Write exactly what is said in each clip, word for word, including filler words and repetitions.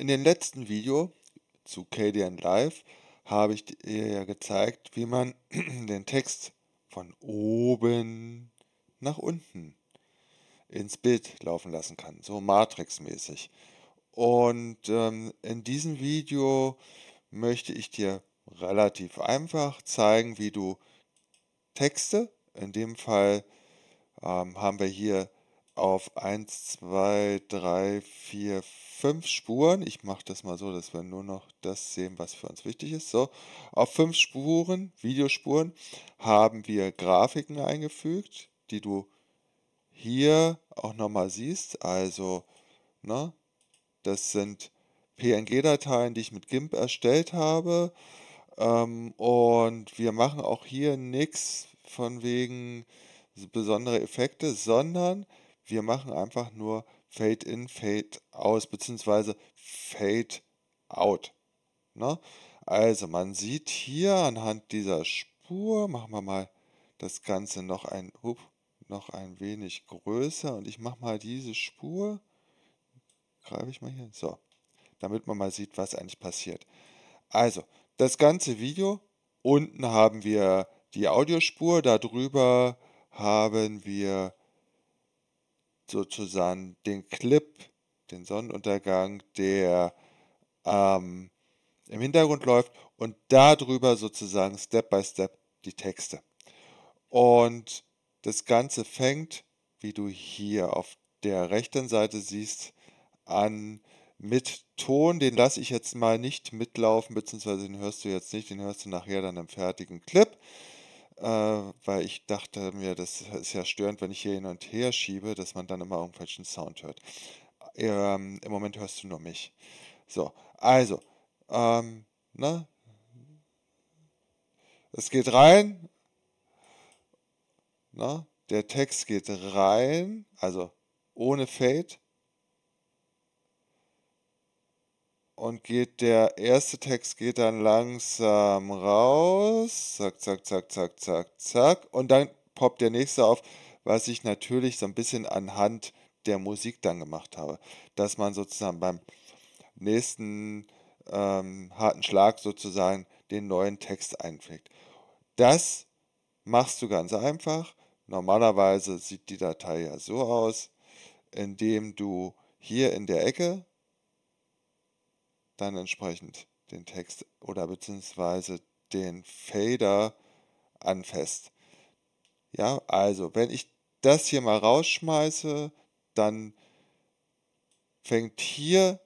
In dem letzten Video zu Kdenlive habe ich dir ja gezeigt, wie man den Text von oben nach unten ins Bild laufen lassen kann, so matrixmäßig. Und ähm, in diesem Video möchte ich dir relativ einfach zeigen, wie du Texte, in dem Fall ähm, haben wir hier auf eins, zwei, drei, vier, fünf Spuren. Ich mache das mal so, dass wir nur noch das sehen, was für uns wichtig ist. So, auf fünf Spuren, Videospuren, haben wir Grafiken eingefügt, die du hier auch nochmal siehst. Also, ne, das sind P N G-Dateien, die ich mit GIMP erstellt habe. Ähm, und wir machen auch hier nichts von wegen besondere Effekte, sondern wir machen einfach nur Fade in, Fade aus, beziehungsweise Fade out. Ne? Also man sieht hier anhand dieser Spur, machen wir mal das Ganze noch ein, up, noch ein wenig größer und ich mache mal diese Spur, greife ich mal hier, so, damit man mal sieht, was eigentlich passiert. Also, das ganze Video, unten haben wir die Audiospur, darüber haben wir sozusagen den Clip, den Sonnenuntergang, der ähm, im Hintergrund läuft und darüber sozusagen Step by Step die Texte. Und das Ganze fängt, wie du hier auf der rechten Seite siehst, an mit Ton. Den lasse ich jetzt mal nicht mitlaufen, beziehungsweise den hörst du jetzt nicht, den hörst du nachher dann im fertigen Clip. Weil ich dachte mir, das ist ja störend, wenn ich hier hin und her schiebe, dass man dann immer irgendwelchen Sound hört. Ähm, im Moment hörst du nur mich. So, also, ähm, ne? Es geht rein. Ne? Der Text geht rein, also ohne Fade. Und geht der erste Text geht dann langsam raus, zack, zack, zack, zack, zack, zack. Und dann poppt der nächste auf, was ich natürlich so ein bisschen anhand der Musik dann gemacht habe. Dass man sozusagen beim nächsten ähm, harten Schlag sozusagen den neuen Text einpflegt. Das machst du ganz einfach. Normalerweise sieht die Datei ja so aus, indem du hier in der Ecke dann entsprechend den Text oder beziehungsweise den Fader anfasst. Ja, also wenn ich das hier mal rausschmeiße, dann fängt hier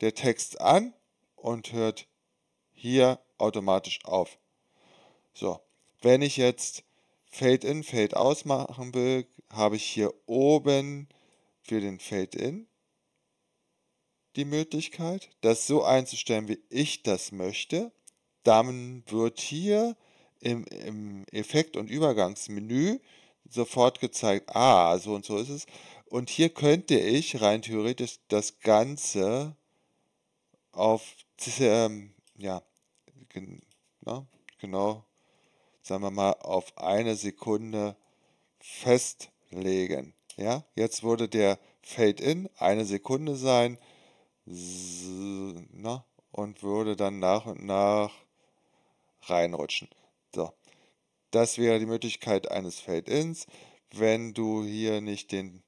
der Text an und hört hier automatisch auf. So, wenn ich jetzt Fade in, Fade aus machen will, habe ich hier oben für den Fade in die Möglichkeit, das so einzustellen, wie ich das möchte. Dann wird hier im, im Effekt- und Übergangsmenü sofort gezeigt, ah, so und so ist es. Und hier könnte ich rein theoretisch das Ganze auf, ähm, ja, gen, na, genau, sagen wir mal, auf eine Sekunde festlegen. Ja, jetzt würde der Fade-In eine Sekunde sein, na, und würde dann nach und nach reinrutschen. So, das wäre die Möglichkeit eines Fade-Ins. Wenn du hier nicht den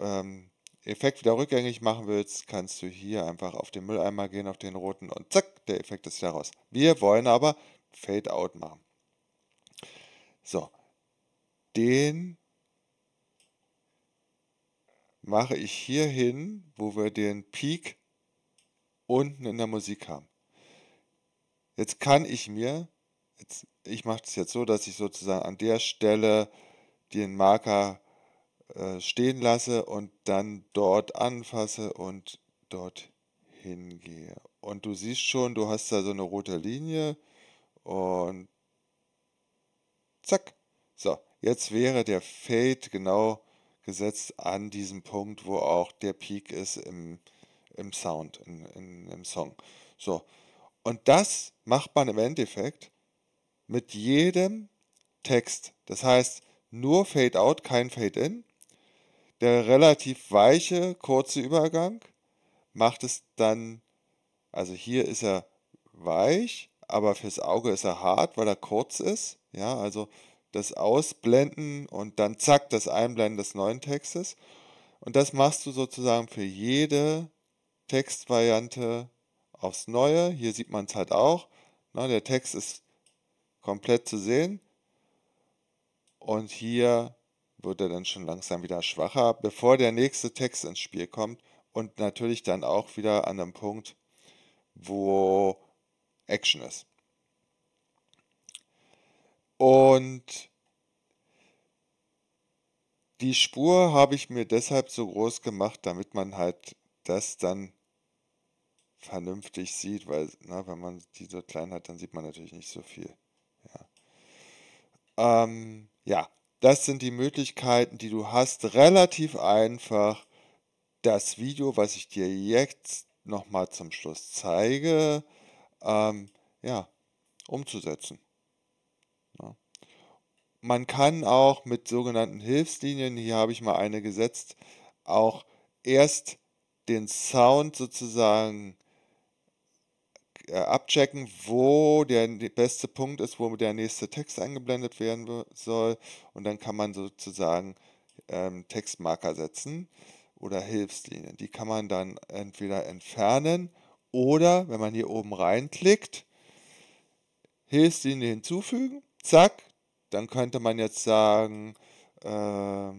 ähm, Effekt wieder rückgängig machen willst, kannst du hier einfach auf den Mülleimer gehen, auf den roten und zack, der Effekt ist wieder raus. Wir wollen aber Fade-Out machen. So, den mache ich hier hin, wo wir den Peak unten in der Musik haben. Jetzt kann ich mir, jetzt, ich mache es jetzt so, dass ich sozusagen an der Stelle den Marker äh, stehen lasse und dann dort anfasse und dort hingehe. Und du siehst schon, du hast da so eine rote Linie und zack. So, jetzt wäre der Fade genau gesetzt an diesem Punkt, wo auch der Peak ist im, im Sound, in, in, im Song. So. Und das macht man im Endeffekt mit jedem Text. Das heißt, nur Fade Out, kein Fade In. Der relativ weiche, kurze Übergang. macht es dann, also hier ist er weich, aber fürs Auge ist er hart, weil er kurz ist. Ja, also das Ausblenden und dann zack, das Einblenden des neuen Textes. Und das machst du sozusagen für jede Textvariante aufs Neue. Hier sieht man es halt auch. Ne, der Text ist komplett zu sehen. Und hier wird er dann schon langsam wieder schwacher, bevor der nächste Text ins Spiel kommt. Und natürlich dann auch wieder an einem Punkt, wo Action ist. Und die Spur habe ich mir deshalb so groß gemacht, damit man halt das dann vernünftig sieht, weil na, wenn man die so klein hat, dann sieht man natürlich nicht so viel. Ja. Ähm, ja, das sind die Möglichkeiten, die du hast. Relativ einfach das Video, was ich dir jetzt nochmal zum Schluss zeige, ähm, ja, umzusetzen. Ja. Man kann auch mit sogenannten Hilfslinien, hier habe ich mal eine gesetzt, auch erst den Sound sozusagen abchecken, wo der beste Punkt ist, wo der nächste Text eingeblendet werden soll. Und dann kann man sozusagen ähm, Textmarker setzen oder Hilfslinien. Die kann man dann entweder entfernen oder, wenn man hier oben reinklickt, Hilfslinie hinzufügen, zack. Dann könnte man jetzt sagen, äh,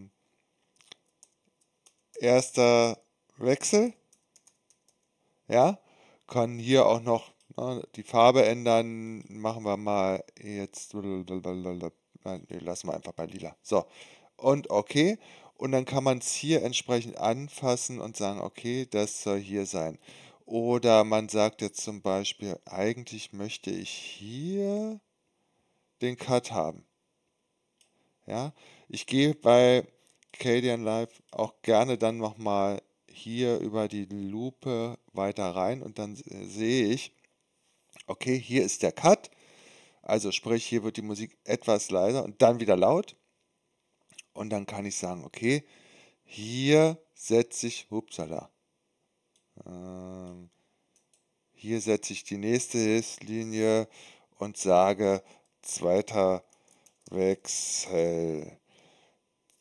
erster Wechsel, ja, kann hier auch noch na, die Farbe ändern, machen wir mal jetzt, nein, lassen wir einfach bei lila, so, und okay, und dann kann man es hier entsprechend anfassen und sagen, okay, das soll hier sein, oder man sagt jetzt zum Beispiel, eigentlich möchte ich hier den Cut haben. Ja, ich gehe bei Kdenlive auch gerne dann nochmal hier über die Lupe weiter rein und dann sehe ich, okay, hier ist der Cut, also sprich, hier wird die Musik etwas leiser und dann wieder laut und dann kann ich sagen, okay, hier setze ich, upsala, ähm, hier setze ich die nächste Hilfslinie und sage, zweiter Wechsel.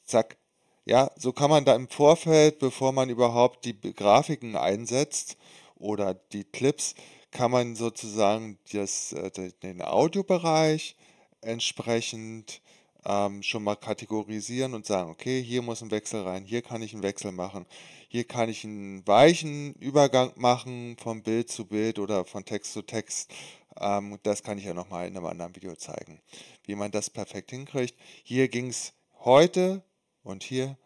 Zack. Ja, so kann man da im Vorfeld, bevor man überhaupt die Grafiken einsetzt oder die Clips, kann man sozusagen das, den Audiobereich entsprechend ähm, schon mal kategorisieren und sagen, okay, hier muss ein Wechsel rein, hier kann ich einen Wechsel machen, hier kann ich einen weichen Übergang machen von Bild zu Bild oder von Text zu Text. Das kann ich ja nochmal in einem anderen Video zeigen, wie man das perfekt hinkriegt. Hier ging es heute und hier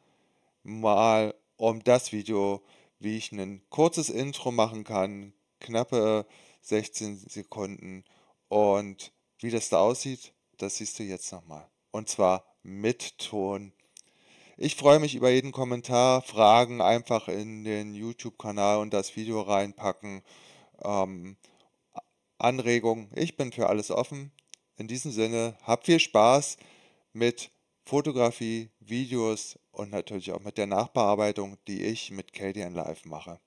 mal um das Video, wie ich ein kurzes Intro machen kann, knappe sechzehn Sekunden. Und wie das da aussieht, das siehst du jetzt nochmal. Und zwar mit Ton. Ich freue mich über jeden Kommentar, Fragen einfach in den YouTube-Kanal und das Video reinpacken. Ähm, Anregungen. Ich bin für alles offen. In diesem Sinne, habt viel Spaß mit Fotografie, Videos und natürlich auch mit der Nachbearbeitung, die ich mit Kdenlive mache.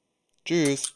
Tschüss!